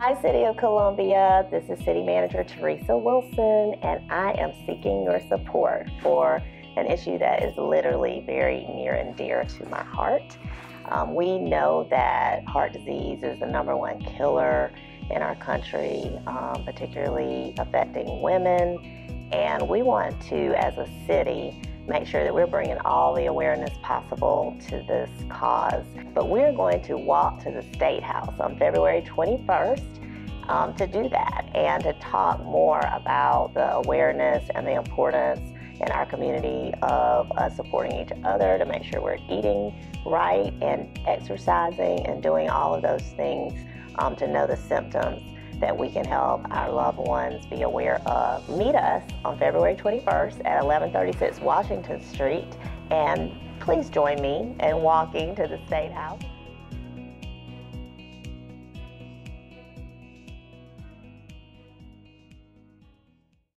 Hi, City of Columbia. This is City Manager Teresa Wilson, and I am seeking your support for an issue that is literally very near and dear to my heart. We know that heart disease is the #1 killer in our country, particularly affecting women. And we want to, as a city, make sure that we're bringing all the awareness possible to this cause. But we're going to walk to the State House on February 21st to do that and to talk more about the awareness and the importance in our community of us supporting each other to make sure we're eating right and exercising and doing all of those things to know the symptoms that we can help our loved ones be aware of. Meet us on February 21st at 1136 Washington Street, and please join me in walking to the State House.